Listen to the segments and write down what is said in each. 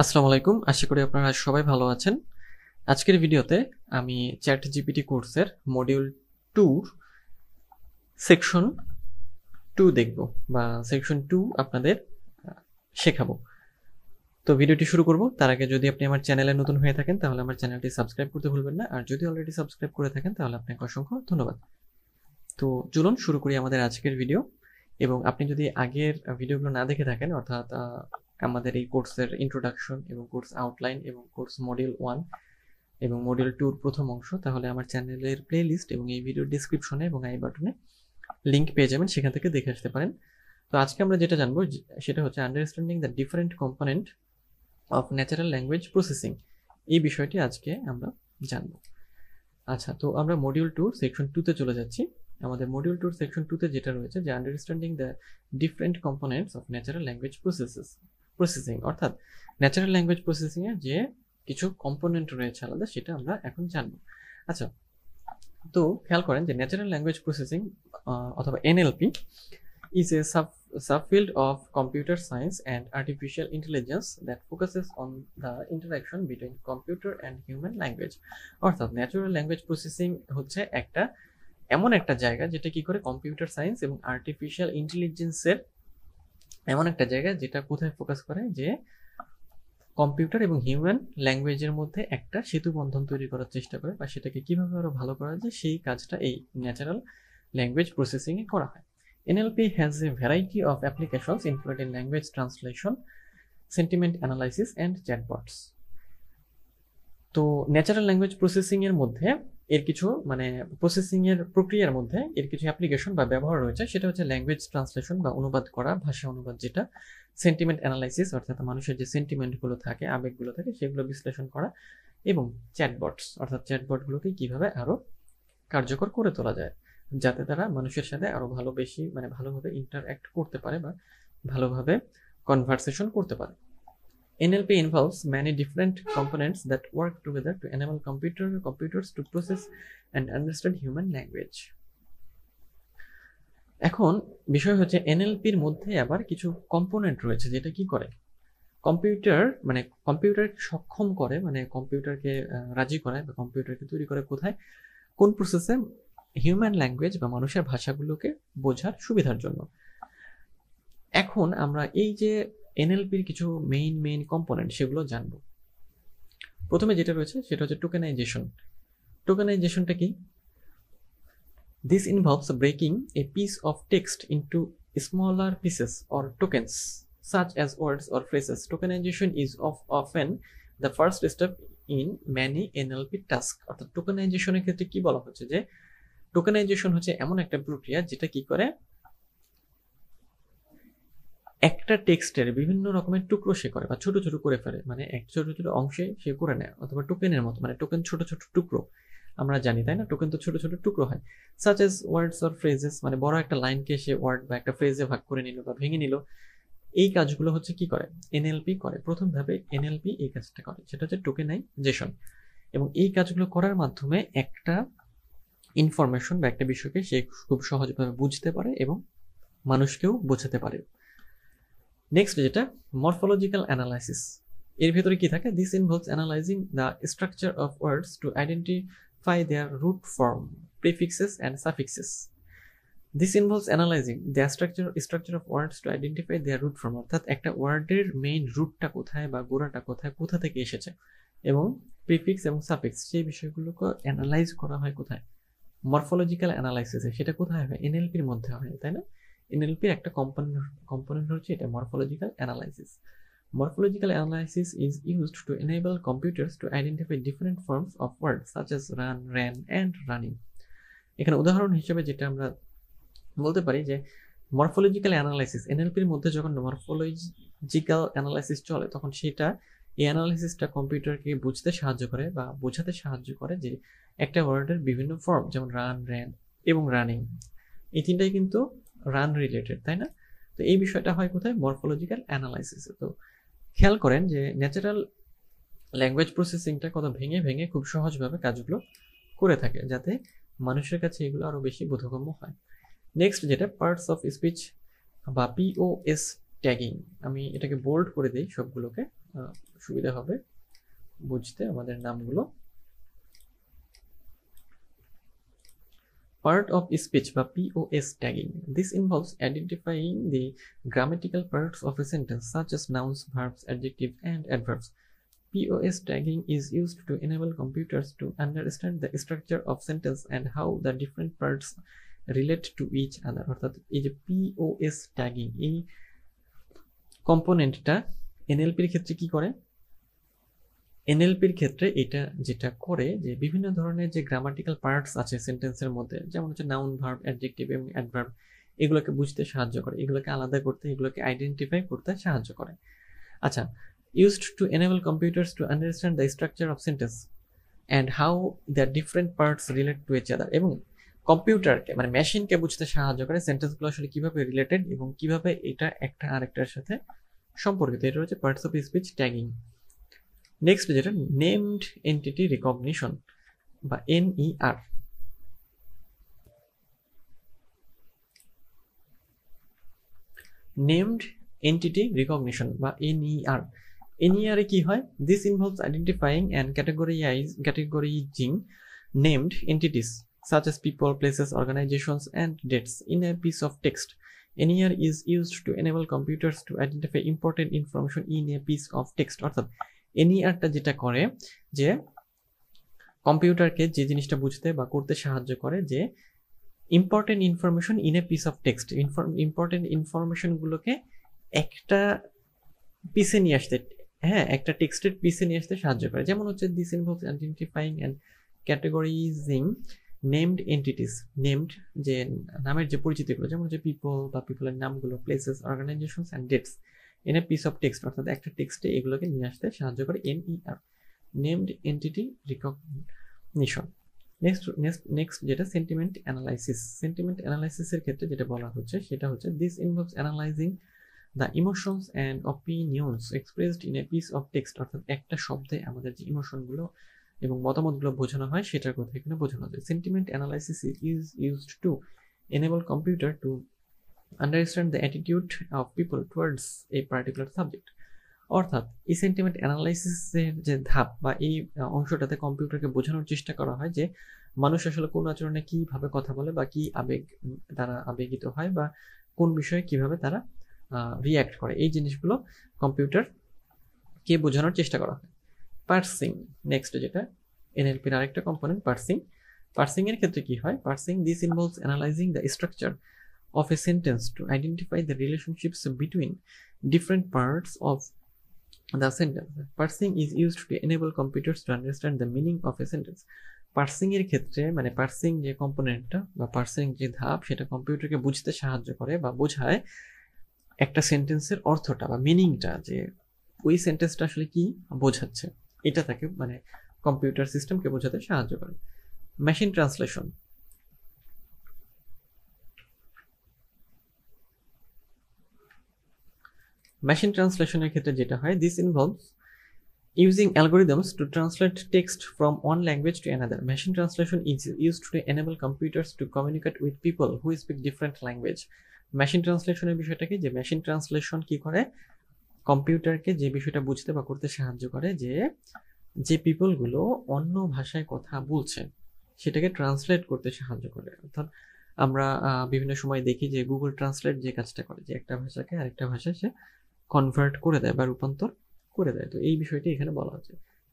আসসালামু আলাইকুম, আশা করি আপনারা সবাই ভালো আছেন। আজকের ভিডিওতে আমি চ্যাট জিপিটি কোর্সের মডিউল 2 সেকশন 2 দেখব, বা সেকশন 2 আপনাদের শেখাবো। তো ভিডিওটি শুরু করব, তার আগে যদি আপনি আমার চ্যানেলে নতুন হয়ে থাকেন তাহলে আমার চ্যানেলটি সাবস্ক্রাইব করতে ভুলবেন না, আর যদি অলরেডি সাবস্ক্রাইব করে থাকেন তাহলে আপনাকে অসংখ্য ধন্যবাদ। তো চলুন শুরু করি আমাদের আজকের ভিডিও। এবং আপনি যদি আগের ভিডিওগুলো না দেখে থাকেন, অর্থাৎ আমাদের এই কোর্সের ইন্ট্রোডাকশন এবং কোর্স আউটলাইন এবং কোর্স মডিউল 1 এবং মডিউল 2 প্রথম অংশ, তাহলে আমার চ্যানেলের প্লেলিস্ট এবং এই ভিডিও ডেসক্রিপশনে এবং আই বাটনে লিংক পেয়ে যাবেন, সেখান থেকে দেখে আসতে পারেন। তো আজকে আমরা যেটা জানবো সেটা হচ্ছে understanding the different component of natural language processing, এই বিষয়টি আজকে আমরা জানবো। আচ্ছা, তো আমরা মডিউল 2 সেকশন 2 তে চলে যাচ্ছি। আমাদের মডিউল 2 সেকশন 2 তে যেটা রয়েছে যে understanding the different components of natural language processing, অর্থাৎ ন্যাচারাল ল্যাঙ্গুয়েজ প্রসেসিংয়ে যে কিছু কম্পোনেন্ট রয়েছে আলাদা, সেটা আমরা এখন জানবো। আচ্ছা, তো খেয়াল করেন যে ন্যাচারাল ল্যাঙ্গুয়েজ প্রসেসিং অথবা NLP is a subfield of computer science and artificial intelligence that focuses on the interaction between computer and human language. অর্থাৎ ন্যাচারাল ল্যাঙ্গুয়েজ প্রসেসিং হচ্ছে একটা এমন একটা জায়গা যেটা কি করে কম্পিউটার সায়েন্স এবং আর্টিফিশিয়াল ইন্টেলিজেন্সের এমন একটা জায়গা যেটা কোথায় ফোকাস করে, যে কম্পিউটার এবং হিউম্যান ল্যাঙ্গুয়েজের মধ্যে একটা সেতু বন্ধন তৈরি করার চেষ্টা করে, বা সেটাকে কীভাবে আরও ভালো করা যায় সেই কাজটা এই ন্যাচারাল ল্যাঙ্গুয়েজ প্রসেসিংয়ে করা হয়। NLP has a variety of applications including language translation, sentiment analysis and chatbots. তো ন্যাচারাল ল্যাঙ্গুয়েজ প্রসেসিংয়ের মধ্যে এর কিছু মানে প্রসেসিংয়ের প্রক্রিয়ার মধ্যে এর কিছু অ্যাপ্লিকেশন বা ব্যবহার রয়েছে, সেটা হচ্ছে ল্যাঙ্গুয়েজ ট্রান্সলেশন বা অনুবাদ করা, ভাষা অনুবাদ যেটা, সেন্টিমেন্ট অ্যানালাইসিস অর্থাৎ মানুষের যে সেন্টিমেন্টগুলো থাকে, আবেগগুলো থাকে সেগুলো বিশ্লেষণ করা, এবং চ্যাটবটস অর্থাৎ চ্যাটবটগুলোকে কীভাবে আরও কার্যকর করে তোলা যায় যাতে তারা মানুষের সাথে আরও ভালো বেশি মানে ভালোভাবে ইন্টারঅ্যাক্ট করতে পারে বা ভালোভাবে কনভারসেশন করতে পারে। NLP involves many different components that work together to enable computers to process and understand human language. এখন বিষয় হচ্ছে NLP এর মধ্যে আবার কিছু কম্পোনেন্ট রয়েছে যেটা কি করে কম্পিউটারকে সক্ষম করে, মানে কম্পিউটারকে রাজি করায় বা কম্পিউটারকে তৈরি করে কোথায়, কোন প্রসেসে হিউম্যান ল্যাঙ্গুয়েজ বা মানুষের ভাষাগুলোকে বোঝার সুবিধার জন্য। এখন আমরা এই যে NLPর কিছু মেইন কম্পোনেন্ট সেগুলো জানবো। প্রথমে যেটা রয়েছে সেটা হচ্ছে টোকেনাইজেশনটা কি? This involves breaking a piece of text into smaller pieces or tokens such as words or phrases. Tokenization is often the first step in many NLP task. অর্থাৎ টোকেনাইজেশনের ক্ষেত্রে কি বলা হচ্ছে, যে টোকেনাইজেশন হচ্ছে এমন একটা প্রক্রিয়া যেটা কি করে একটা টেক্সটের বিভিন্ন রকমের টুকরো সে করে বা ছোট করে ফেলে, মানে এক ছোট অংশে সে করে নেয়, অথবা টোকেনের মতো, মানে টোকেন ছোট টুকরো আমরা জানি, তাই না? টোকেন তো ছোট টুকরো হয়। Such as words or phrases, মানে বড় একটা লাইনকে সে ওয়ার্ড বা একটা ফ্রেজে ভাগ করে নিল বা ভেঙে নিল। এই কাজগুলো হচ্ছে কি করে NLP করে। প্রথম ধাপে NLP এই কাজটা করে, সেটা হচ্ছে টোকেনাইজেশন। এবং এই কাজগুলো করার মাধ্যমে একটা ইনফরমেশন বা একটা বিষয়কে সে খুব সহজভাবে বুঝতে পারে এবং মানুষকেও বোঝাতে পারে। নেক্সট যেটা মরফোলজিক্যাল অ্যানালাইসিস, এর ভিতরে কি থাকে? This involves analysing the structure of words to identify their root form, prefixes and suffixes. This involves analysing the structure of words to identify their root form, অর্থাৎ একটা ওয়ার্ডের মেইন রুটটা কোথায় বা গোড়াটা কোথা থেকে এসেছে, এবং প্রিফিক্স এবং সাফিক্স সেই বিষয়গুলোকে অ্যানালাইজ করা হয় কোথায়? মরফোলজিক্যাল অ্যানালাইসিসে। সেটা কোথায় হয়? NLPর মধ্যে হয়, তাই না? NLPর একটা কম্পোনেন্ট হচ্ছে এটা, morphological analysis. Morphological analysis is used to enable computers to identify different forms of words such as run, ran and running. এখানে উদাহরণ হিসেবে যেটা আমরা বলতে পারি যে মরফোলজিক্যাল অ্যানালাইসিস NLPর মধ্যে যখন মরফোলজিক্যাল অ্যানালাইসিস চলে, তখন সেটা এই অ্যানালাইসিসটা কম্পিউটারকে বুঝতে সাহায্য করে বা বোঝাতে সাহায্য করে যে একটা ওয়ার্ডের বিভিন্ন ফর্ম, যেমন রান, র্যান এবং রানিং, এই তিনটাই কিন্তু রান রিলেটেড, তাই না? তো এই বিষয়টা হয় কোথায়? মরফোলজিক্যাল অ্যানালাইসিসে। তো খেয়াল করেন যে ন্যাচারাল ল্যাঙ্গুয়েজ প্রসেসিংটা কত ভেঙে খুব সহজভাবে কাজগুলো করে থাকে যাতে মানুষের কাছে এগুলো আরও বেশি বোধগম্য হয়। নেক্সট যেটা পার্টস অফ স্পিচ বা POS ট্যাগিং, আমি এটাকে বোল্ড করে দিই সবগুলোকে, সুবিধা হবে বুঝতে আমাদের নামগুলো। Part of speech বা POS tagging. This involves identifying the grammatical parts of a sentence such as nouns, verbs, adjectives and adverbs. POS tagging is used to enable computers to understand the structure of sentence and how the different parts relate to each other. অর্থাৎ এই যে POS tagging, এই কম্পোনেন্টটা NLP এর ক্ষেত্রে কি করে, NLP এর ক্ষেত্রে এটা যেটা করে যে বিভিন্ন ধরনের যে গ্রামাটিক্যাল পার্টস আছে সেন্টেন্সের মধ্যে, যেমন হচ্ছে নাউন, ভার্ব, অ্যাডজেক্টিভ এবং অ্যাডভার্ব, এগুলোকে বুঝতে সাহায্য করে, এগুলোকে আলাদা করতে, এগুলোকে আইডেন্টিফাই করতে সাহায্য করে। আচ্ছা, used to enable computers to understand the structure of sentence and how their different parts relate to each other. এবং কম্পিউটারকে মানে মেশিনকে বুঝতে সাহায্য করে সেন্টেন্সগুলো আসলে কিভাবে রিলেটেড এবং কিভাবে এটা একটা আরেকটার সাথে সম্পর্কিত। এটা হচ্ছে parts of speech tagging. Next যেটা নেমড এন্টিটি রিকগনিশন বা NER। নেমড এন্টিটি রিকগনিশন বা NER, NER এ কি হয়, this involves identifying and categorizing named entities such as people, places, organizations and dates in a piece of text. NER is used to enable computers to identify important information in a piece of text. অর্থাৎ NER টা যেটা করে যে কম্পিউটারকে যে জিনিসটা বুঝতে বা করতে সাহায্য করে যে important information in a piece of text, important ইনফরমেশনগুলোকে একটা পিসে নিয়ে আসতে, হ্যাঁ একটা টেক্সটের পিসে নিয়ে আসতে সাহায্য করে। যেমন হচ্ছে this involves identifying and ক্যাটাগরাইজিং named entities, named যে নামের যে পরিচিতিগুলো, যেমন হচ্ছে পিপল বা পিপলের নামগুলো, places, organisations and dates in a piece of text, অর্থাৎ একটা টেক্সটে এগুলোকে নিয়ে আসতে সাহায্য করে NER, named entity recognition. Next যেটা সেন্টিমেন্ট অ্যানালাইসিস। সেন্টিমেন্ট অ্যানালাইসিসের ক্ষেত্রে যেটা বলা হচ্ছে সেটা হচ্ছে this involves analysing the emotions and opinions expressed in a piece of text. অর্থাৎ একটা শব্দে আমাদের যে ইমোশনগুলো এবং মতামতগুলো বোঝানো হয় সেটার কথা এখানে বোঝানো যায়। Sentiment analysis is used to enable computer to understand the attitude of people towards a particular subject. অর্থাৎ এই সেন্টিমেন্ট অ্যানালাইসিসের যে ধাপ বা এই অংশটাতে কম্পিউটারকে বোঝানোর চেষ্টা করা হয় যে মানুষ আসলে কোন আচরণে কীভাবে কথা বলে বা কী আবেগ তারা আবেগিত হয় বা কোন বিষয়ে কীভাবে তারা রিঅ্যাক্ট করে, এই জিনিসগুলো কম্পিউটারকে বোঝানোর চেষ্টা করা হয়। পার্সিং, নেক্সট যেটা NLPর আরেকটা কম্পোনেন্ট পার্সিং। পার্সিং এর ক্ষেত্রে কি হয়, parsing this involves analysing the structure of a sentence to identify the relationships between different parts of the sentence. Parsing is used to enable computers to understand the meaning of a sentence. Parsing এর ক্ষেত্রে মানে parsing যে কম্পোনেন্টটা বা parsing যে ধাপ সেটা কম্পিউটারকে বুঝতে সাহায্য করে বা বোঝায় একটা সেন্টেন্সের অর্থটা বা মিনিংটা, যে ওই সেন্টেন্সটা আসলে কি বোঝাচ্ছে, এটা তাকে মানে কম্পিউটার সিস্টেমকে বোঝাতে সাহায্য করে। মেশিন ট্রান্সলেশন, মেশিন ট্রান্সলেশনের ক্ষেত্রে যেটা হয় this involves using algorithms to translate text from one language to another. Machine translation is used to enable computers to communicate with people who speak different language. Machine ট্রান্সলেশনের বিষয়টা কি, যে machine translation কি করে কম্পিউটারকে যে বিষয়টা বুঝতে বা করতে সাহায্য করে যে যে পিপলগুলো অন্য ভাষায় কথা বলছে সেটাকে ট্রান্সলেট করতে সাহায্য করে। অর্থাৎ আমরা বিভিন্ন সময় দেখি যে গুগল ট্রান্সলেট যে কাজটা করে, যে একটা ভাষাকে আরেকটা ভাষায় সে কনভার্ট করে দেয় বা রূপান্তর করে দেয়, তো এই বিষয়টি এখানে বলা হচ্ছে।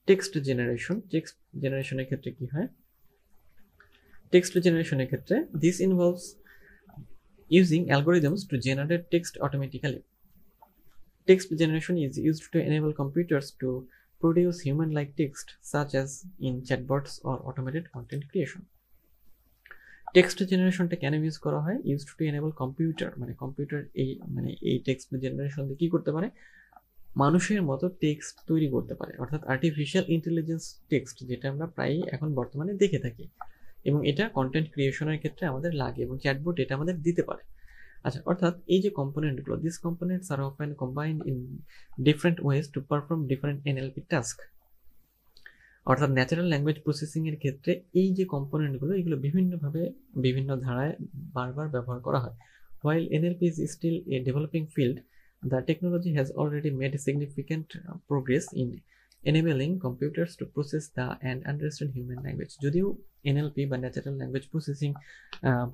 টেক্সট জেনারেশন, টেক্সট জেনারেশনের ক্ষেত্রে কি হয়, টেক্সট জেনারেশনের ক্ষেত্রে this involves using algorithms to generate text automatically. Text generation is used to enable computers to produce human-like text such as in chatbots or automated content creation. Text generation টা কেন use করা হয়, used to enable computer মানে computer এই মানে এই text generation দিয়ে কি করতে পারে, মানুষের মতো টেক্সট তৈরি করতে পারে। অর্থাৎ আর্টিফিশিয়াল ইন্টেলিজেন্স টেক্সট যেটা আমরা প্রায়ই এখন বর্তমানে দেখে থাকি এবং এটা কন্টেন্ট ক্রিয়েশনের ক্ষেত্রে আমাদের লাগে এবং চ্যাটবট এটা আমাদের দিতে পারে। আচ্ছা, অর্থাৎ এই যে কম্পোনেন্টগুলো, this components are often combined in different ways to perform different NLP task. অর্থাৎ ন্যাচারাল ল্যাঙ্গুয়েজ প্রসেসিংয়ের ক্ষেত্রে এই যে কম্পোনেন্টগুলো এগুলো বিভিন্নভাবে বিভিন্ন ধারায় বারবার ব্যবহার করা হয়। While NLP is still a developing field, The technology has already made significant progress in enabling computers to process and understand human language. যদিও এনএলপি বা ন্যাচারাল ল্যাঙ্গুয়েজ প্রসেসিং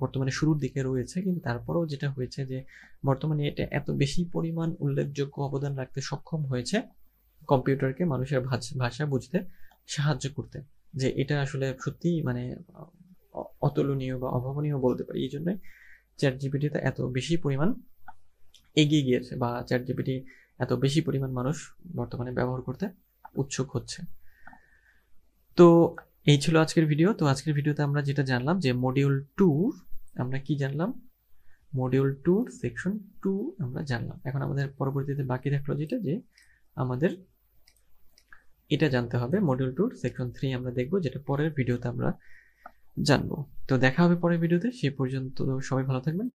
বর্তমানে শুরুর দিকে রয়েছে, কিন্তু তারপরেও যেটা হয়েছে যে বর্তমানে এটা এত বেশি পরিমাণ উল্লেখযোগ্য অবদান রাখতে সক্ষম হয়েছে কম্পিউটারকে মানুষের ভাষা বুঝতে সাহায্য করতে, যে এটা আসলে সত্যি মানে অতুলনীয় বা অভাবনীয় বলতে পারি। এই জন্যই ChatGPT এত বেশি পরিমাণ এগিয়ে গিয়েছে বা ChatGPT এত বেশি পরিমাণ মানুষ বর্তমানে ব্যবহার করতে উৎসুক হচ্ছে। তো এই ছিল আজকের ভিডিও। তো আজকের ভিডিওতে আমরা যেটা জানলাম যে মডিউল 2 আমরা কি জানলাম, মডিউল 2 সেকশন 2 আমরা জানলাম। এখন আমাদের পরবর্তীতে বাকি থাকলো যেটা, যে আমাদের এটা জানতে হবে মডিউল 2 সেকশন 3 আমরা দেখব, যেটা পরের ভিডিওতে আমরা জানবো। তো দেখা হবে পরের ভিডিওতে, সেই পর্যন্ত সবাই ভালো থাকবেন।